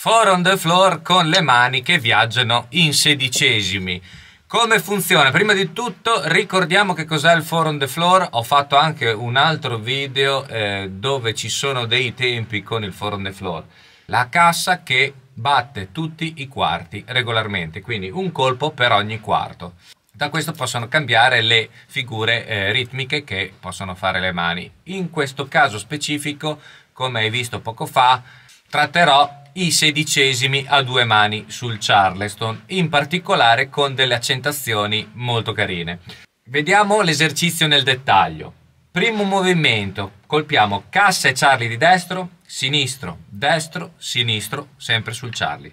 Four on the floor con le mani che viaggiano in sedicesimi. Come funziona? Prima di tutto ricordiamo che cos'è il four on the floor. Ho fatto anche un altro video dove ci sono dei tempi con il four on the floor. La cassa che batte tutti i quarti regolarmente, quindi un colpo per ogni quarto. Da questo possono cambiare le figure ritmiche che possono fare le mani. In questo caso specifico, come hai visto poco fa, tratterò i sedicesimi a due mani sul Charleston, in particolare con delle accentazioni molto carine. Vediamo l'esercizio nel dettaglio. Primo movimento, colpiamo cassa e Charlie di destro, sinistro, sempre sul Charlie.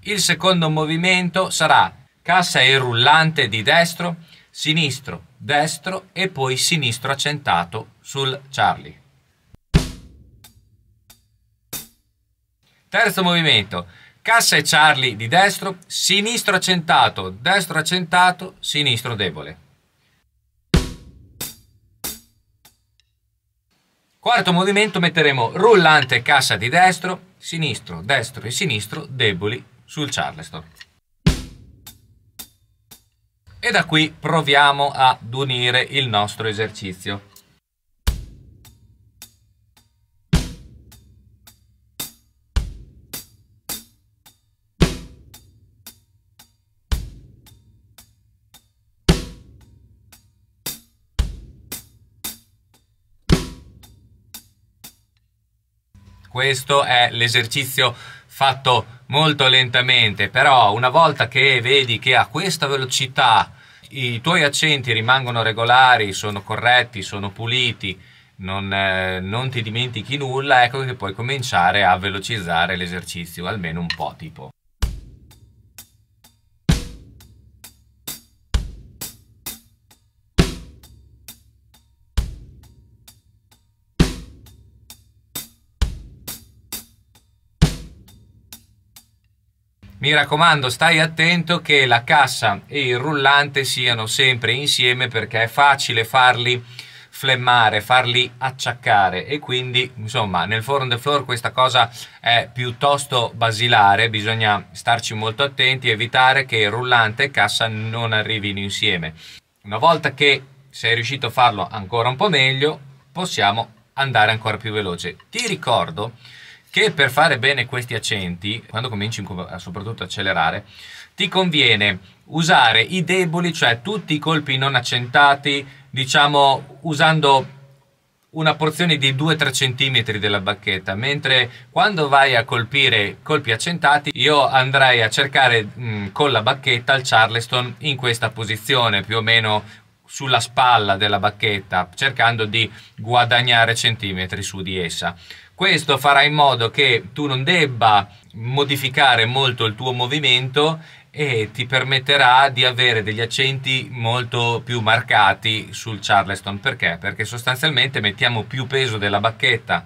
Il secondo movimento sarà cassa e rullante di destro, destro e poi sinistro accentato sul Charlie. Terzo movimento, cassa e Charlie di destro, sinistro accentato, sinistro debole. Quarto movimento metteremo rullante e cassa di destro, sinistro, destro e sinistro deboli sul Charleston. E da qui proviamo ad unire il nostro esercizio. Questo è l'esercizio fatto molto lentamente, però una volta che vedi che a questa velocità i tuoi accenti rimangono regolari, sono corretti, sono puliti, non ti dimentichi nulla, ecco che puoi cominciare a velocizzare l'esercizio, almeno un po' tipo. Mi raccomando, stai attento che la cassa e il rullante siano sempre insieme, perché è facile farli flemmare, farli acciaccare, e quindi insomma nel four on the floor questa cosa è piuttosto basilare, bisogna starci molto attenti, evitare che rullante e cassa non arrivino insieme. Una volta che sei riuscito a farlo ancora un po' meglio, possiamo andare ancora più veloce. Ti ricordo che per fare bene questi accenti, quando cominci soprattutto a accelerare, ti conviene usare i deboli, cioè tutti i colpi non accentati, diciamo usando una porzione di 2-3 cm della bacchetta, mentre quando vai a colpire colpi accentati io andrei a cercare con la bacchetta il Charleston in questa posizione, più o meno sulla spalla della bacchetta, cercando di guadagnare centimetri su di essa. Questo farà in modo che tu non debba modificare molto il tuo movimento e ti permetterà di avere degli accenti molto più marcati sul Charleston. Perché? Perché sostanzialmente mettiamo più peso della bacchetta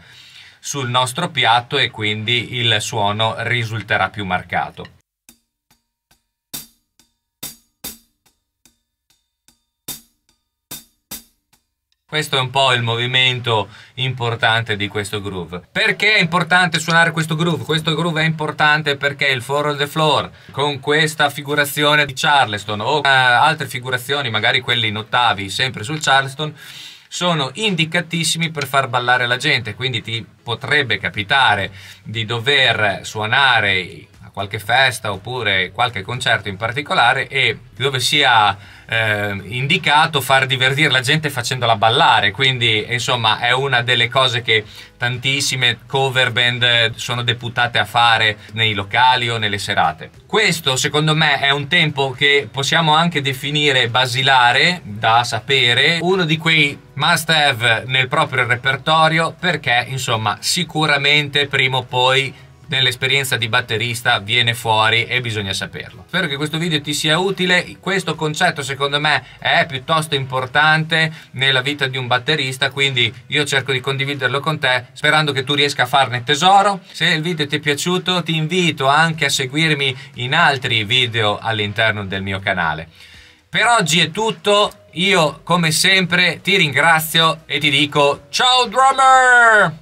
sul nostro piatto e quindi il suono risulterà più marcato. Questo è un po' il movimento importante di questo groove. Perché è importante suonare questo groove? Questo groove è importante perché il four on the floor, con questa figurazione di Charleston o altre figurazioni, magari quelli in ottavi, sempre sul Charleston, sono indicatissimi per far ballare la gente. Quindi ti potrebbe capitare di dover suonare a qualche festa oppure qualche concerto in particolare e dove sia indicato far divertire la gente facendola ballare, quindi insomma è una delle cose che tantissime cover band sono deputate a fare nei locali o nelle serate. Questo secondo me è un tempo che possiamo anche definire basilare, da sapere, uno di quei must have nel proprio repertorio, perché insomma sicuramente prima o poi nell'esperienza di batterista viene fuori e bisogna saperlo. Spero che questo video ti sia utile. Questo concetto secondo me è piuttosto importante nella vita di un batterista, quindi io cerco di condividerlo con te sperando che tu riesca a farne tesoro. Se il video ti è piaciuto ti invito anche a seguirmi in altri video all'interno del mio canale. Per oggi è tutto, io come sempre ti ringrazio e ti dico ciao drummer!